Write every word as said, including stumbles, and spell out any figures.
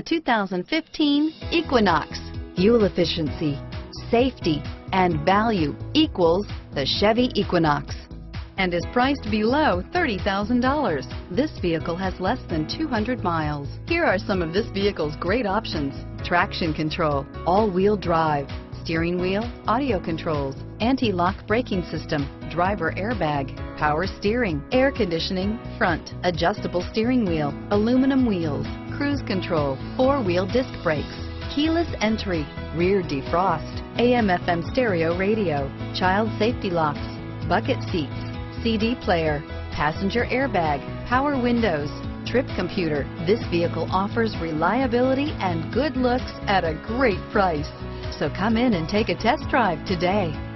The two thousand fifteen Equinox. Fuel efficiency, safety, and value equals the Chevy Equinox, and is priced below thirty thousand dollars. This vehicle has less than two hundred miles. Here are some of this vehicle's great options: traction control, all-wheel drive, steering wheel audio controls, anti-lock braking system, driver airbag, power steering, air conditioning, front adjustable steering wheel, aluminum wheels, cruise control, four-wheel disc brakes, keyless entry, rear defrost, A M F M stereo radio, child safety locks, bucket seats, C D player, passenger airbag, power windows, trip computer. This vehicle offers reliability and good looks at a great price. So come in and take a test drive today.